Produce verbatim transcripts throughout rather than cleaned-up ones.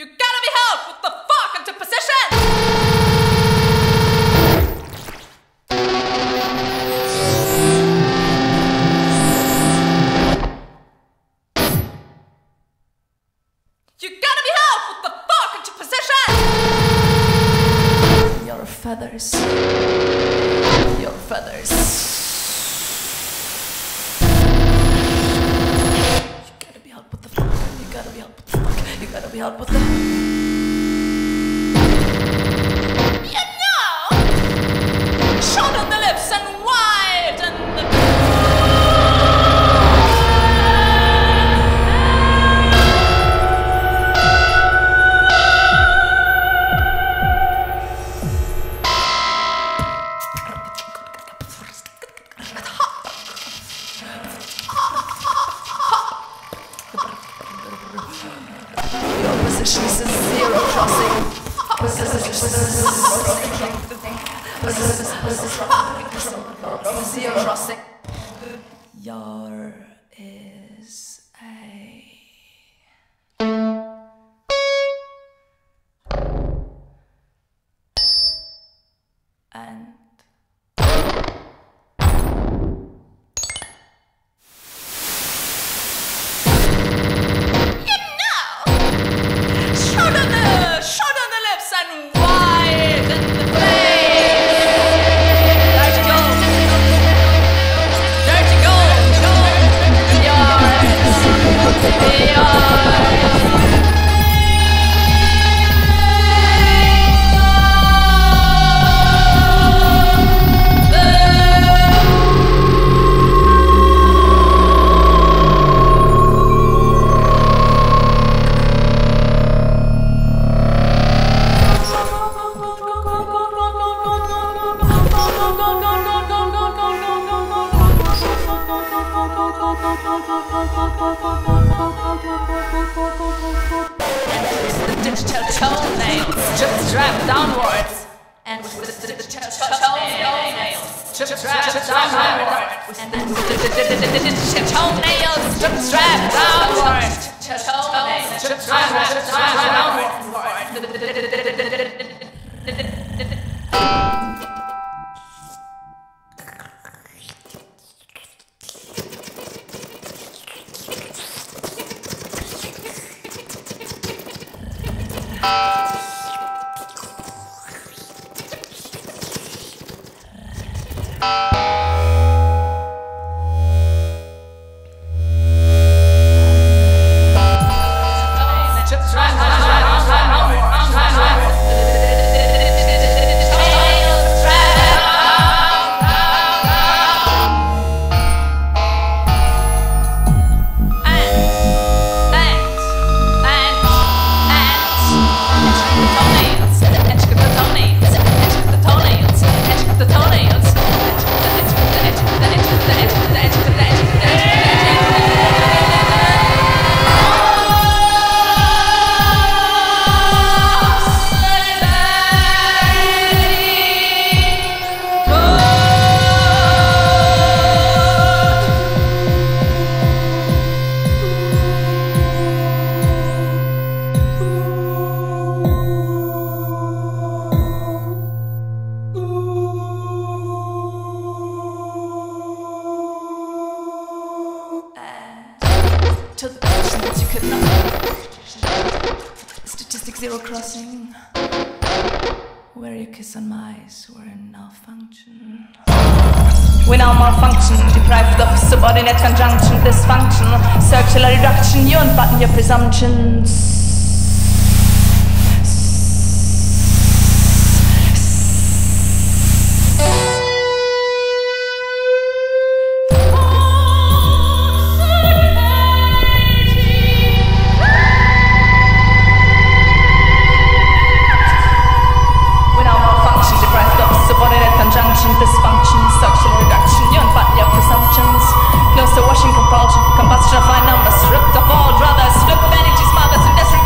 You gotta be held! What the fuck? I'm to position! You gotta be held! What the fuck? I'm to position! Your feathers. Your feathers. Gotta be held with them. You know, short on the lips and wide and the... Position is zero crossing. Position is zero crossing. Your is a. And. Digital toe nails just drive downwards. And with the digital toe nails just drive downwards. And with the digital toe nails just drive downwards. Toe nails just drive downwards. To the position that you could not. Statistic zero crossing. Where you kiss on mice, we're in malfunction. We now malfunction, deprived of subordinate conjunction, dysfunction, circular reduction, you unbutton your presumptions. Compulsion, combustion of high numbers, stripped of all brothers, flip energies, mothers, and desert.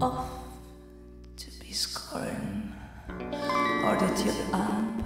Off to be scorn, or did you um